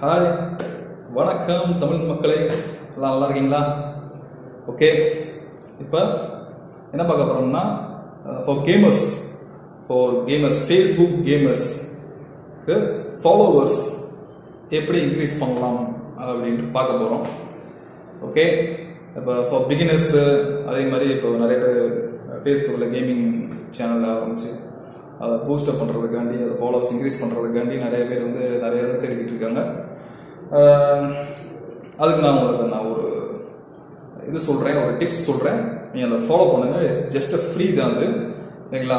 Hi வணக்கம் தமிழ் மக்களே, எல்லாம் நல்லா இருக்கீங்களா? ஓகே, இப்போ என்ன பார்க்க போகிறோம்னா ஃபார் கேமர்ஸ் ஃபேஸ்புக் கேமர்ஸ்க்கு ஃபாலோவர்ஸ் எப்படி இன்க்ரீஸ் பண்ணலாம் அப்படின்ட்டு பார்க்க போகிறோம். ஓகே, இப்போ ஃபார் பிகினர்ஸு அதே மாதிரி இப்போ நிறைய பேர் ஃபேஸ்புக்கில் கேமிங் சேனலில் ஆரம்பிச்சு அதை பூஸ்டப் பண்ணுறதுக்காண்டி, அதை ஃபாலோவர்ஸ் இன்க்ரீஸ் பண்ணுறதுக்காண்டி நிறைய பேர் வந்து நிறைய இதை தேடிக்கிட்டு இருக்காங்க. அதுக்கு நான் உங்களுக்கு ஒரு இது சொல்கிறேன், ஒரு டிப்ஸ் சொல்கிறேன், நீங்கள் அதை ஃபாலோ பண்ணுங்கள். ஜஸ்ட் ஃப்ரீ தான் அது, இல்லைங்களா?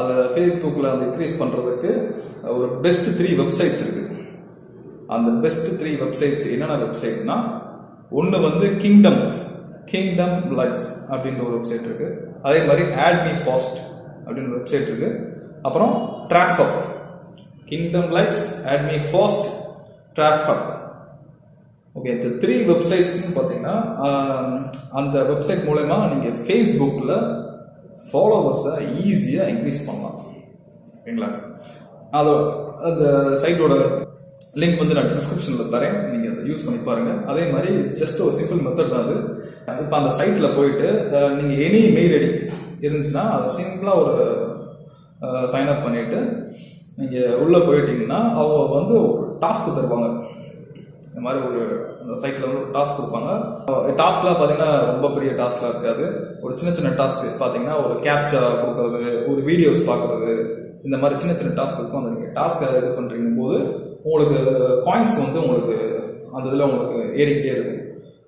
அதை ஃபேஸ்புக்கில் அதை இன்க்ரீஸ் பண்ணுறதுக்கு ஒரு பெஸ்ட் 3 வெப்சைட்ஸ் இருக்குது. அந்த பெஸ்ட் 3 வெப்சைட்ஸ் என்னென்ன வெப்சைட்னா, ஒன்று வந்து கிங்டம் லக்ஸ் அப்படின்ற ஒரு வெப்சைட் இருக்குது. அதே மாதிரி ஆட் மீ ஃபாஸ்ட் அப்படின்ற வெப்சைட் இருக்குது. அப்புறம் ட்ராஃபக், kingdom likes, add me fast, ட்ராஃபக். Okay, இந்த 3 வெப்சைட்ஸ்ன்னு பார்த்தீங்கன்னா அந்த வெப்சைட் மூலமா நீங்கள் ஃபேஸ்புக்கில் ஃபாலோவர்ஸை ஈஸியாக இன்க்ரீஸ் பண்ணலாம், ஓகேங்களா? அதோ அந்த சைட்டோட லிங்க் வந்து நான் டிஸ்கிரிப்ஷனில் தரேன், நீங்கள் அதை யூஸ் பண்ணி பாருங்கள். அதே மாதிரி ஜஸ்ட் ஒரு சிம்பிள் மெத்தட் தான் அது. இப்போ அந்த சைட்டில் போயிட்டு நீங்கள் எனி மெயில் ஐடி இருந்துச்சுன்னா அதை சிம்பிளாக ஒரு சைன்அப் பண்ணிவிட்டு நீங்கள் உள்ளே போயிட்டீங்கன்னா அவங்க வந்து ஒரு டாஸ்க் தருவாங்க. இந்த மாதிரி ஒரு அந்த சைட்டில் வந்து ஒரு டாஸ்க் கொடுப்பாங்க. டாஸ்க்லாம் பார்த்தீங்கன்னா ரொம்ப பெரிய டாஸ்க்லாம் இருக்காது, ஒரு சின்ன சின்ன டாஸ்க். பார்த்தீங்கன்னா ஒரு கேப்ச்சா கொடுக்கறது, ஒரு வீடியோஸ் பார்க்குறது, இந்த மாதிரி சின்ன சின்ன டாஸ்க் இருக்கும். அந்த நீங்கள் டாஸ்க்கை இது பண்ணுறீங்க போது உங்களுக்கு காயின்ஸ் வந்து உங்களுக்கு அந்த இதில் உங்களுக்கு ஏறிக்கிட்டே இருக்கும்.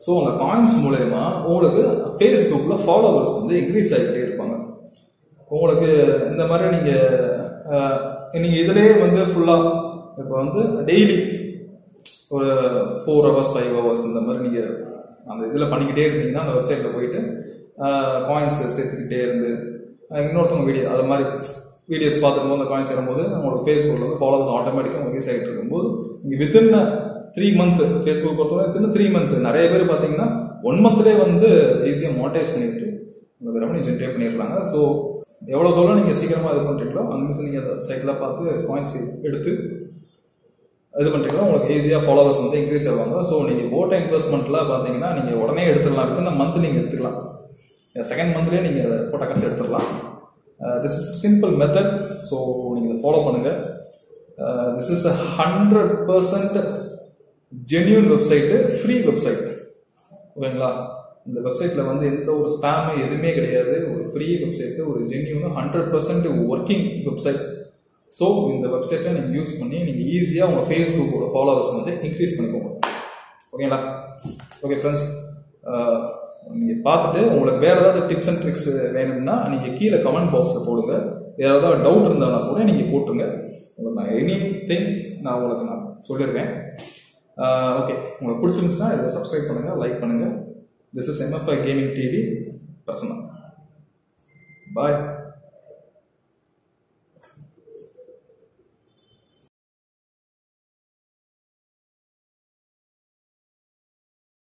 ஸோ அந்த காயின்ஸ் மூலயமா உங்களுக்கு ஃபேஸ்புக்கில் ஃபாலோவர்ஸ் வந்து இன்க்ரீஸ் ஆகிக்கிட்டே இருப்பாங்க. உங்களுக்கு இந்த மாதிரி நீங்கள் இதிலே வந்து ஃபுல்லாக இப்போ வந்து டெய்லி ஒரு 4 hours 5 hours இந்த மாதிரி நீங்கள் அந்த இதில் பண்ணிக்கிட்டே இருந்தீங்கன்னா அந்த வெப்சைட்டில் போயிட்டு காயின்ஸ் சேர்த்துக்கிட்டே இருந்து இன்னொருத்தவங்க வீடியோ அது மாதிரி வீடியோஸ் பார்த்துருக்கும் அந்த காயின்ஸ் வரும்போது உங்களுக்கு ஃபேஸ்புக்கில் வந்து ஃபாலோவர்ஸ் ஆட்டோமேட்டிக்காக இன்க்ரீஸ் ஆகிட்டு இருக்கும்போது நீங்கள் வித்தின் 3 month ஃபேஸ்புக் பொறுத்தவரை வித்தின் 3 month நிறைய பேர் பார்த்தீங்கன்னா 1 monthலேயே வந்து ஈஸியாக மானிட்டைஸ் பண்ணிட்டு உங்களுக்கு ரெவன்யூ ஜென்ரேட் பண்ணியிருக்காங்க. ஸோ எவ்வளோ தூரம் நீங்கள் சீக்கிரமாக இது பண்ணுறீங்களோ அந்த மிஷன் நீங்கள் அந்த சைட்டில் பார்த்து காயின்ஸ் எடுத்து இது பண்ணுறீங்களோ உங்களுக்கு ஈஸியாக ஃபாலோவர்ஸ் வந்து இன்க்ரீஸ் ஆவாங்க. ஸோ நீங்கள் போட்ட இன்வெஸ்ட்மெண்ட்லாம் பார்த்தீங்கன்னா நீங்கள் உடனே எடுத்துடலாம், வித்தின் மந்த் நீங்கள் எடுத்துக்கலாம், செகண்ட் மந்த்லேயே நீங்கள் போட்ட காசு எடுத்துடலாம். This is simple method. So நீங்கள் இதை ஃபாலோ பண்ணுங்கள். This is 100% genuine website, free website, ஓகேங்களா? இந்த வெப்சைட்டில் வந்து எந்த ஒரு ஸ்பேமு எதுவுமே கிடையாது. ஒரு ஃப்ரீ வெப்சைட்டு, ஒரு ஜென்யூனு 100% ஒர்க்கிங் வெப்சைட். ஸோ இந்த வெப்சைட்டை நீங்கள் யூஸ் பண்ணி நீங்கள் ஈஸியாக உங்கள் ஃபேஸ்புக்கோட ஃபாலோவர்ஸ் வந்து இன்க்ரீஸ் பண்ணிக்கோங்க, ஓகேங்களா? ஓகே ஃப்ரெண்ட்ஸ், நீங்கள் பார்த்துட்டு உங்களுக்கு வேறு ஏதாவது டிப்ஸ் அண்ட் ட்ரிக்ஸ் வேணும்னா நீங்கள் கீழே கமெண்ட் பாக்ஸில் போடுங்க. வேறு ஏதாவது டவுட் இருந்தால்னா கூட நீங்கள் போட்டுருங்க. உங்களுக்கு நான் எனி திங் நான் உங்களுக்கு நான் சொல்லியிருக்கேன். ஓகே, உங்களுக்கு பிடிச்சிருந்துச்சுன்னா இதை சப்ஸ்கிரைப் பண்ணுங்கள், லைக் பண்ணுங்கள். This is MFA Gaming TV. Personal. Bye.